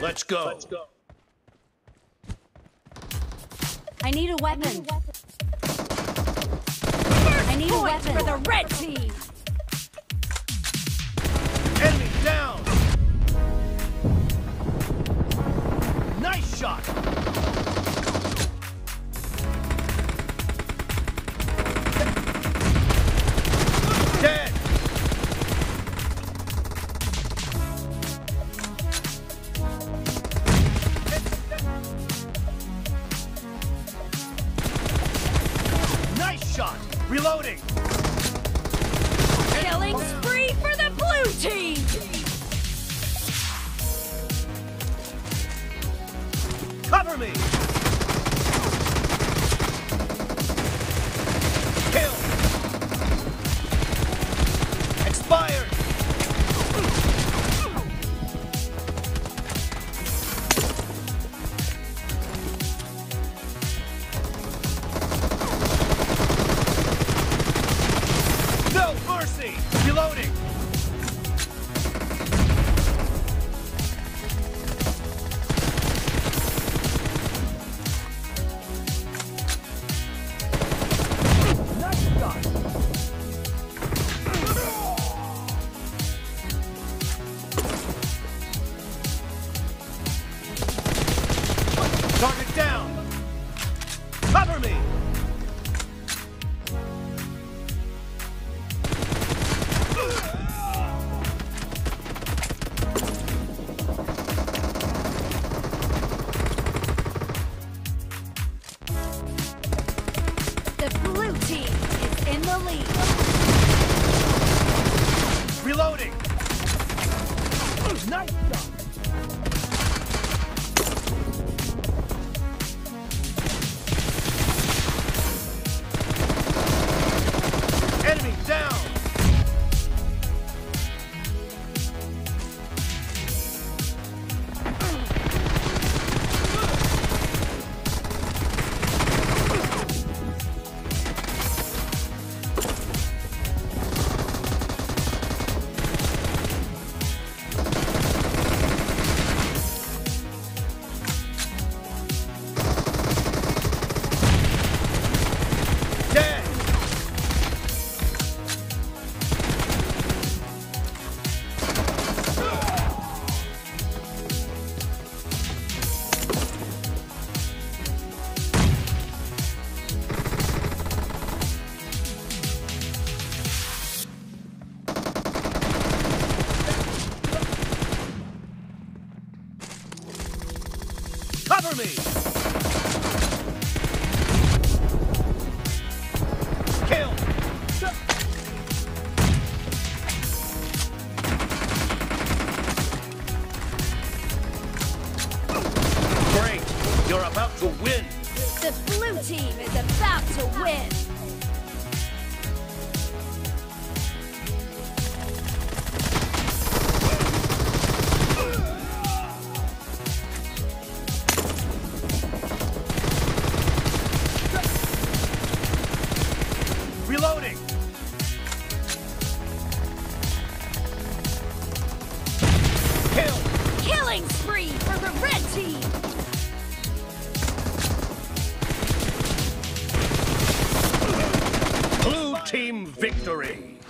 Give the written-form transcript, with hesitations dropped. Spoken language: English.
Let's go. Let's go. I need a weapon. I need a weapon for the red team. Enemy down. Nice shot. Dead. Nice shot. Reloading. Killing spree for the blue team. Cover me. Fired! No mercy! Reloading! Target down! Cover me! The blue team is in the lead. Reloading! Nice shot! Cover me! Kill! Great! You're about to win! The blue team is about to win! Reloading! Kill! Killing spree for the red team! Blue team victory!